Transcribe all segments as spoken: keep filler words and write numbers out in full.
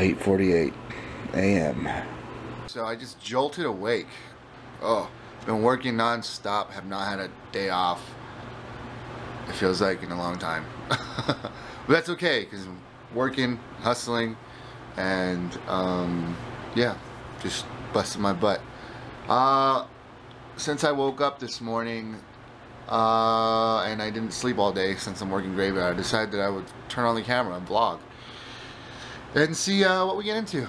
eight forty-eight A M So I just jolted awake. Oh, been working non-stop, have not had a day off, it feels like, in a long time. But that's okay, because I'm working, hustling, and um, yeah, just busting my butt. Uh, since I woke up this morning, uh, and I didn't sleep all day since I'm working graveyard, I decided that I would turn on the camera and vlog and see uh, what we get into.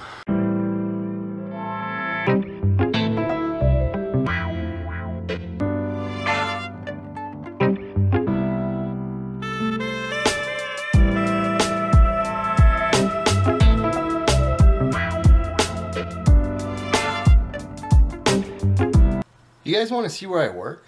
You guys want to see where I work?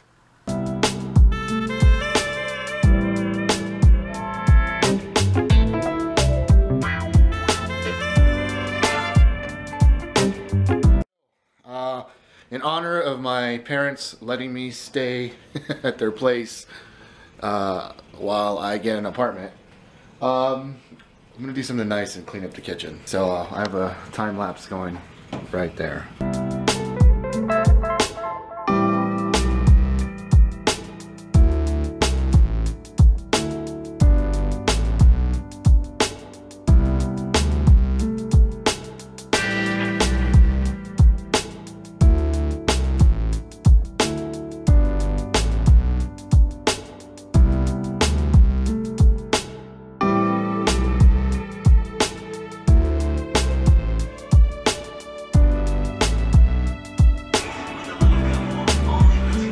Uh, in honor of my parents letting me stay at their place uh, while I get an apartment, um, I'm going to do something nice and clean up the kitchen. So uh, I have a time lapse going right there.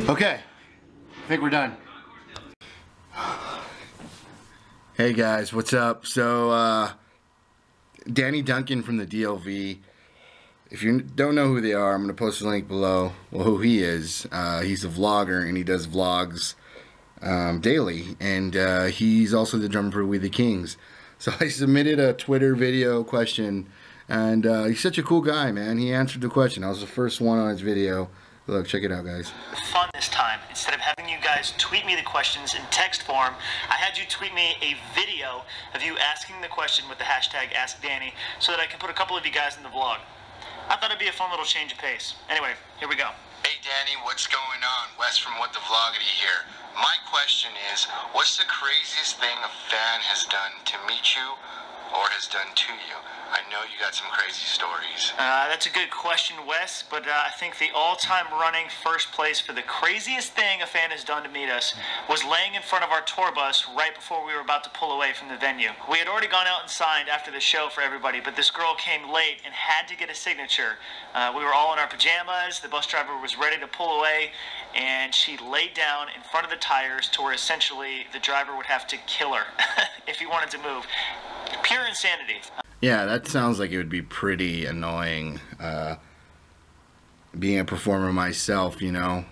Okay, I think we're done. Hey guys, what's up? So, uh, Danny Duncan from the D L V. If you don't know who they are, I'm going to post a link below. Well, who he is. Uh, he's a vlogger and he does vlogs um, daily. And uh, he's also the drummer for We The Kings. So I submitted a Twitter video question. And uh, he's such a cool guy, man. He answered the question. I was the first one on his video. Look, check it out, guys. Fun this time. Instead of having you guys tweet me the questions in text form, I had you tweet me a video of you asking the question with the hashtag Ask Danny so that I can put a couple of you guys in the vlog. I thought it'd be a fun little change of pace. Anyway, here we go. Hey, Danny, what's going on? Wes from What The Vlogity here. My question is, what's the craziest thing a fan has done to meet you or has done to you? I know you got some crazy stories. Uh, that's a good question, Wes, but uh, I think the all-time running first place for the craziest thing a fan has done to meet us was laying in front of our tour bus right before we were about to pull away from the venue. We had already gone out and signed after the show for everybody, but this girl came late and had to get a signature. Uh, we were all in our pajamas, the bus driver was ready to pull away, and she laid down in front of the tires to where essentially the driver would have to kill her if he wanted to move. Pure insanity. Yeah, that sounds like it would be pretty annoying. Uh, being a performer myself, you know,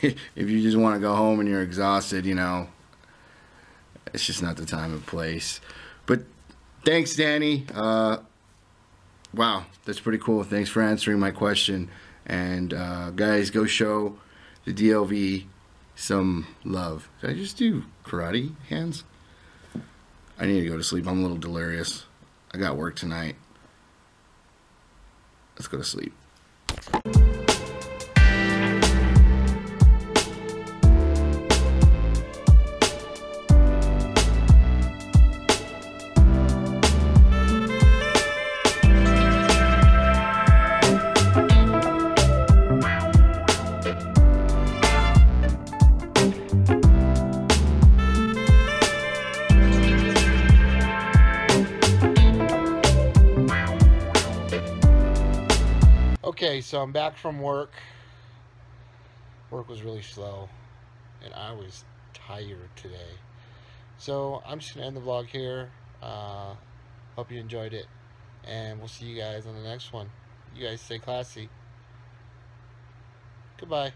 if you just want to go home and you're exhausted, you know, it's just not the time and place. But thanks, Danny. Uh, wow, that's pretty cool. Thanks for answering my question. And uh, guys, go show the D L V some love. Did I just do karate hands? I need to go to sleep. I'm a little delirious. I got work tonight. Let's go to sleep. Okay, so I'm back from work. Work was really slow, and I was tired today. So I'm just going to end the vlog here. Uh, hope you enjoyed it, and we'll see you guys on the next one. You guys stay classy. Goodbye.